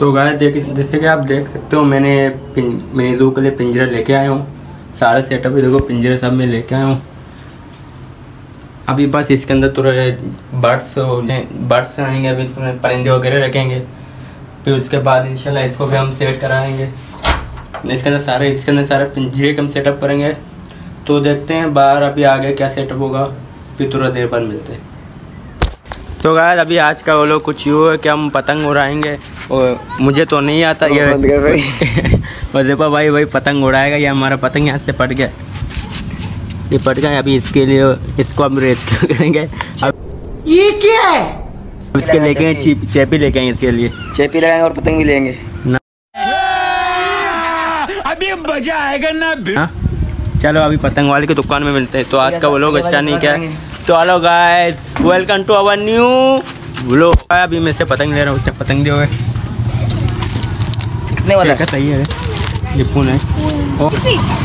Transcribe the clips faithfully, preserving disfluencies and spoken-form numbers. तो गाइस देख जैसे कि आप देख सकते हो मैंने मेरी ज़ू के लिए पिंजरा लेके आया हूँ। सारा सेटअप देखो पिंजरे सब मैं लेके आया हूँ। अभी बस इसके अंदर थोड़ा बर्ड्स हो जाए बर्ड्स आएंगे, अभी इसमें परिंदे वगैरह रखेंगे, फिर उसके बाद इंशाल्लाह इसको भी हम सेट कराएंगे। इसके अंदर सारे इसके अंदर सारे पिंजरे का हम सेटअप करेंगे। तो देखते हैं बाहर अभी आगे क्या सेटअप होगा, फिर थोड़ा देर बाद मिलते हैं। तो गाइस अभी आज का वो लोग कुछ यूँ है कि हम पतंग उड़ाएंगे और मुझे तो नहीं आता ये वजीफा भाई भाई पतंग उड़ाएगा। ये हमारा पतंग यहाँ से पट गया, ये पट गया। अभी इसके लिए इसको हम रेस्क्यू करेंगे। अब ये क्या है? इसके लेके चेपी लेके आएंगे, इसके लिए चेपी लगाएंगे और पतंग भी लेंगे। अभी मजा आएगा ना। चलो अभी पतंग वाले की दुकान में मिलते हैं। तो आज का वो लोग अच्छा नहीं क्या है। तो hello guys, welcome to our new vlog. अभी मैं से पतंग ले रहा हूँ। पतंग जो है कितने वाला है? सही है, डिपून है।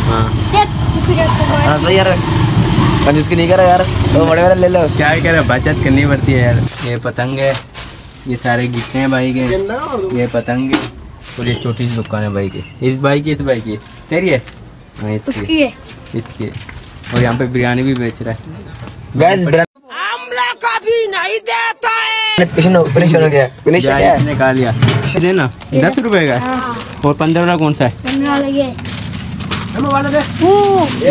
हाँ तो यार उसकी नहीं कर रहा यार, तो बड़े वाला ले लो। क्या कह रहे, बचत करनी पड़ती है यार। ये पतंग है, ये सारे गिफ्ट हैं भाई के। ये पतंग है और ये छोटी सी दुकान है भाई की। इस भाई की इस भाई की तेरी है, इसकी है, इसकी। और यहाँ पे बिरयानी भी बेच रहा है। आमला कभी नहीं देता है। पिशन हो, पिशन हो गया। निकाल लिया। देना दस रुपए का और पंद्रह वाला कौन सा है? पंद्रह वाला ये।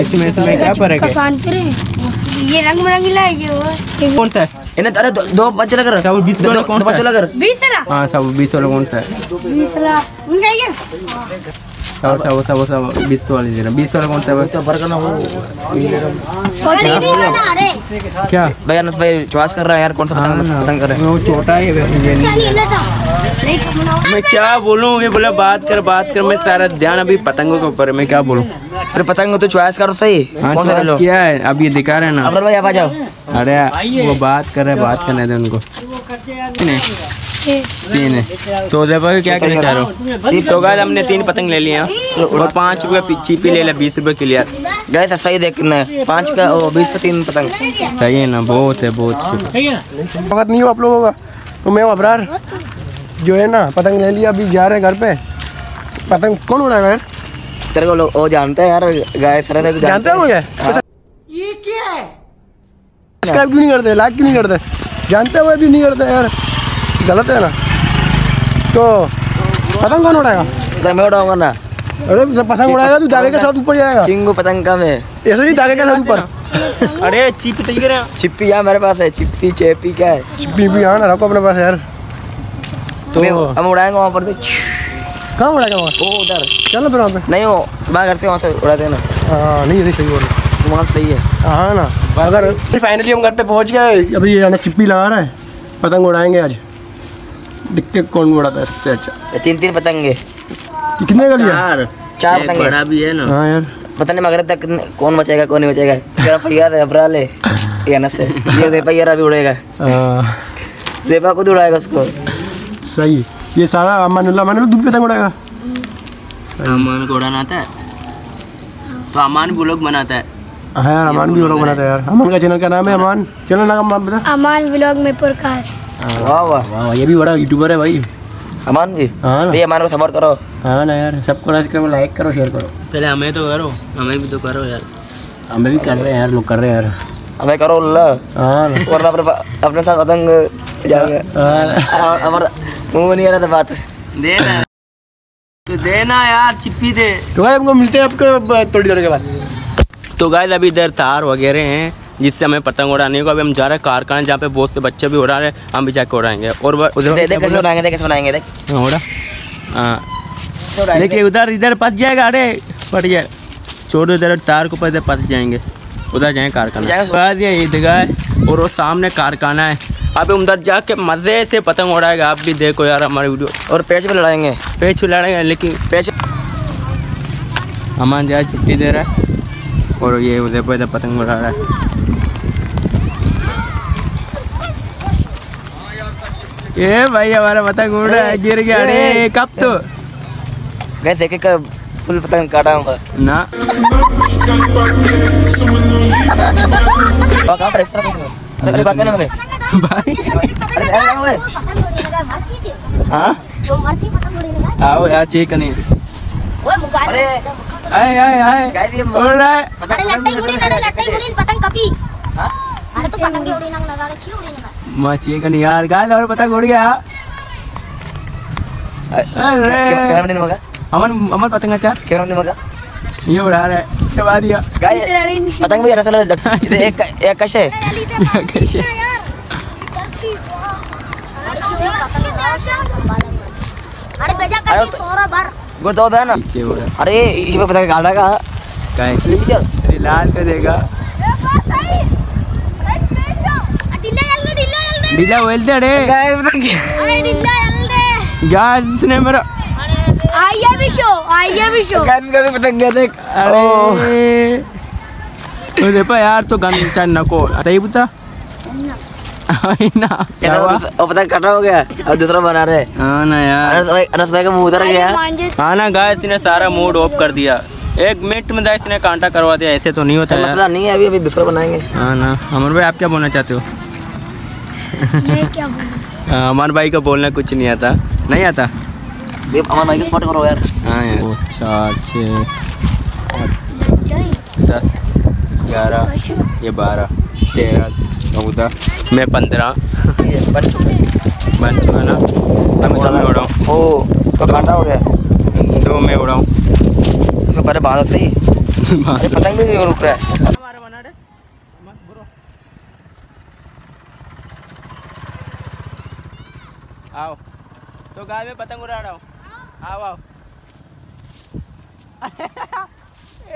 इसमें इसमें क्या फर्क है? ये रंग बिरंगी लाएगी कौन सा है? अरे दो बच्चे लग रहा है। बीस वाला कौन सा है? बीस वाला। हाँ सब बीस वाला कौन सा है? सब सब सब सब बीस वाली दे रहा। बीस वाला कौन सा है? तो बर्गर ना हो क्या भैया? नस भाई चॉइस कर रहा है यार, कौन सा पतंग कर रहा है? वो छोटा है ये नहीं। मैं क्या बोलूं? ये बोला बात कर बात कर। मैं सारा ध्यान अभी पतंगों के ऊपर, मैं क्या बोलूं? अरे पतंग तो चॉइस करो सही, कौन सा लो क्या है? अब ये दिखा रहे हैं ना। अब्रार भाई आप आ जाओ। अरे वो बात कर रहे, बात करने दे उनको। तीन है तो देखो क्या करना चाह रहा हूँ। तो गाइस हमने तीन पतंग ले लिया और पाँच रुपये चीपी ले लिया, बीस रुपये किलो। गाइस सही देखना है, पाँच का ओ, बीस का तीन पतंग सही है ना? बहुत है, बहुत वक्त नहीं हो आप लोगों का। तो मैं अबरार जो है ना पतंग ले लिया, अभी जा रहे घर पे। पतंग कौन उड़ाएगा यार? तेरे को लोग जानते हैं यार, गाय जानते हो मुझे। ये क्या है? सब्सक्राइब क्यों नहीं करते, लाइक क्यों नहीं करते? जानते हुए भी नहीं करते यार, गलत है ना। तो पतंग कौन उड़ाएगा? मैं उड़ाऊंगा ना। अरे पतंग उड़ाएगा तू, धागे के साथ ऊपर जाएगा। किंग पतंग का मैं ऐसे नहीं, धागे के साथ ऊपर। अरे चिप्पी तैयार है, चिप्पी यहाँ मेरे पास है। चिप्पी चेपी क्या है? चिप्पी भी यहाँ ना रखो अपने पास यार। तो हम उड़ाएंगे वहाँ पर। तो कहाँ उड़ाएगा? वहाँ वो उधर। चलो फिर वहाँ पे नहीं हो तुम्हारे घर से, वहाँ से उड़ा देना। हाँ नहीं सही बोल रहे, वहाँ सही है। हाँ ना। अगर फाइनली हम घर पे पहुँच गए। अभी ये चिप्पी लगा रहा है, पतंग उड़ाएंगे आज। दिखते कौन उड़ाता है सबसे अच्छा? तीन तीन पतंगे। कितने का लिया? चार चार पतंगे। बड़ा भी है ना। हाँ यार पता नहीं मगर तक कौन बचेगा कौन नहीं बचेगा। तेरा भैया है अबरा ले या ना से ये जेपा यार भी उड़ेगा। जेपा खुद उड़ाएगा उसको। सही ये सारा अमानुल्लाह अमानुल्लाह दूध पतंग उड़ाएगा। अमान को उड़ाना आता है तो अमान व्लॉग बनाता है। हाँ यार अमान भी व्लॉग बनाता है यार। अमान का चैनल का नाम है अमान। चैनल नाम बता। अमान व्लॉग में प्रकार। वाह वाह वाह, ये भी बड़ा यूट्यूबर है भाई अमान भी। हाँ भाई अमान को सपोर्ट करो। हाँ ना यार सबको लाइक करो, शेयर करो। पहले हमें तो करो, हमें भी तो करो यार। हमें भी कर रहे हैं यार, लोग कर रहे हैं यार। हमें करो अल्लाह। हाँ वरना अपने साथ पतंग जाएंगे। हमारा मुँह नहीं आ रहा था बात देना तो देना यार चिप्पी दे। तो भाई हमको मिलते हैं आपको थोड़ी देर के बाद। तो गाइस अभी इधर तार वगैरह हैं जिससे हमें पतंग उड़ाने को। अभी हम जा रहे हैं कारखाना जहाँ पे बहुत से बच्चे भी उड़ा रहे हैं, हम भी जाके उड़ाएंगे। और उधर देखिए उधर इधर फंस जाएगा। अरे फट जाए छोड़ दो, इधर तार को ऊपर फंस जाएंगे। उधर जाएँ कारखाना, ईदगाह है और वो सामने कारखाना है। अब हम उधर जाके मज़े से पतंग उड़ाएगा। आप भी देखो यार हमारी वीडियो। और पेच पर लड़ाएंगे, पेच पर लड़ाएंगे। लेकिन पेच हमारे जहाँ छुट्टी दे रहा है और ये उधर पर इधर पतंग उड़ा रहा है। ये भाई हमारा पतंग उड़ रहा है, गिर गया। अरे कब तो मैं देखे कब फुल पतंग काटाऊंगा ना। भाई आओ यार चेक करने आए आए आए पतंग यार गाल और पतंग उड़ गया। अरे अमन अमन पतंग अच्छा ये उड़ा रहा है दबा दिया पतंग भी एक एक कैसे वो दो बहन अरे ये पता गाड़ा का अरे लाल कर देगा ढीला बोलते अरे यार इसने मेरा आइया भी शो आइया भी शो गन का भी पतंग देख अरे देखो यार तो गन इंसान नको अरे बुता ना वो पतंग कटा हो गया अब दूसरा बना रहे हां ना यार अनस भाई का मुंह उतर गया हां ना गाइस इसने सारा मूड ऑफ कर दिया एक मिनट में गाइस इसने कांटा करवा दिया ऐसे तो नहीं होता है मसला नहीं है अभी अभी दूसरा बनाएंगे हां ना अमर भाई आप क्या बोलना चाहते हो मैं क्या बोलूं अमर भाई को बोलना कुछ नहीं आता नहीं आता भाई को स्पॉट करो यार चार छः दस ग्यारह ये बारह तेरह चौदह मैं पंद्रह बन चुका बन चुका ना ओ तो काटा हो गया दो मैं उड़ाऊँ उसको पहले बांधो सही पतंग भी नहीं रुक रहा है आओ तो गाय में पतंग उड़ा रहा हूँ आओ आओ ए,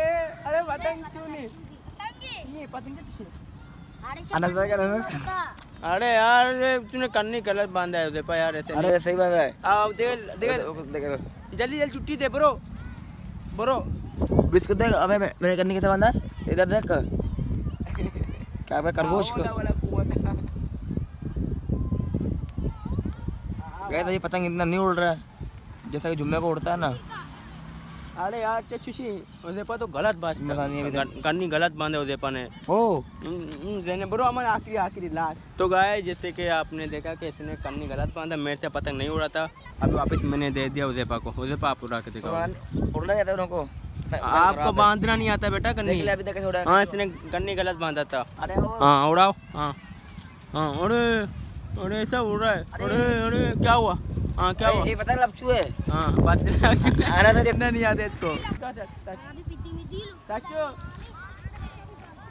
अरे पतंग चूनी ये पतंग अरे यार तूने कन्नी गलत बांधा है देखो यार ऐसे अरे सही बांधा है आओ देख देख जल्दी जल्दी छुट्टी दे ब्रो ब्रो बिस्कुट देख अबे मैंने कन्नी कैसे बांधा इधर देख क्या भाई खरगोश गैस ये पतंग इतना नहीं उड़ रहा है जैसा कि जुम्मे को उड़ता है ना अरे यार चुशी उदेपा तो गलत बात करनी गलत बांधे उदेपा ने ओ ब्रो अमन आखिरी आखिरी लास्ट तो गाय जैसे कि आपने देखा कि इसने करनी गलत बांधा मेरे से पतंग नहीं उड़ा था अभी वापस मैंने दे दिया उदेपा को उदेपा आप उड़ा के देखो उड़ना जाता है उनको आपको बांधना नहीं आता बेटा करनी हाँ इसने करनी गलत बांधा था हाँ उड़ाओ हाँ हाँ अरे अरे ऐसा उड़ रहा है अरे अरे क्या हुआ हाँ क्या हुआ ये पता है लपचू है हाँ बात आना तो इतना नहीं आता इसको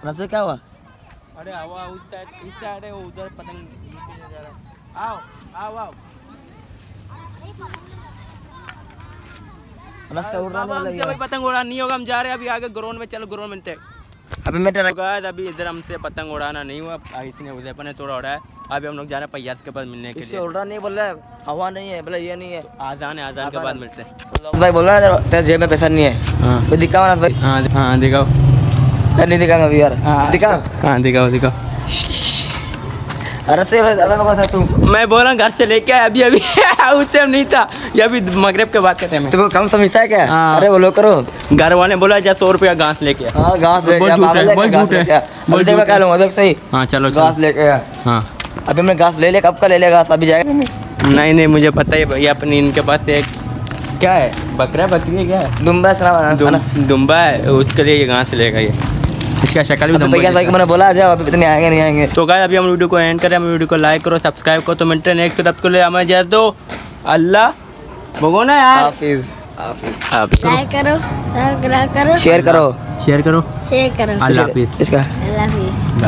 रस्ते क्या हुआ अरे हवा उस साइड इस साइड है उधर पतंग जा रहा आओ आओ आओ रस्ते उड़ रहा है पतंग उड़ा नहीं होगा हम जा रहे हैं अभी आगे ग्राउंड में चलो ग्राउंड में अभी मैं अभी इधर हमसे पतंग उड़ाना नहीं हुआ इसने उदयपन ने थोड़ा उड़ाया अभी हम लोग जा रहे हैं पयास के पास मिलने के लिए उड़ रहा नहीं बोल रहा है हवा नहीं है बोला ये नहीं है आजान है आजान के बाद मिलते हैं भाई बोल रहा है तेरे जेब में पैसा नहीं है तो दिखाओ ना भाई हाँ हाँ दिखाओ नहीं दिखाऊंगा अभी यार दिखाओ हाँ दिखाओ दिखाओ अरे तू मैं बोल रहा हूँ घर से लेके आया अभी अभी उससे नहीं था ये अभी मगरब के बात करते हैं तुमको कम समझता है क्या अरे बोलो करो घर वाले बोला जा सौ रुपया घास लेके सही हाँ चलो घास लेके हाँ अभी मैं घास ले ले कब का ले ले घास अभी जाएगा नहीं नहीं मुझे पता है ये अपनी इनके पास एक क्या है बकरा बकरी क्या है दुम्बा दुम्बा है उसके लिए ये घास लेगा ये इसका शक्ल भी भैया मैंने बोला जाओ अभी इतने आएंगे नहीं आएंगे तो गाइस अभी हम वीडियो को एंड करें हम वीडियो को लाइक करो सब्सक्राइब करो तो मिलते हैं नेक्स्ट तब के लिए हमें जय दो अल्लाह भगोना यार हाफिज हाफिज लाइक करो सब्सक्राइब करो शेयर करो शेयर करो शेयर करो अल्लाह हाफिज इसका अल्लाह हाफिज।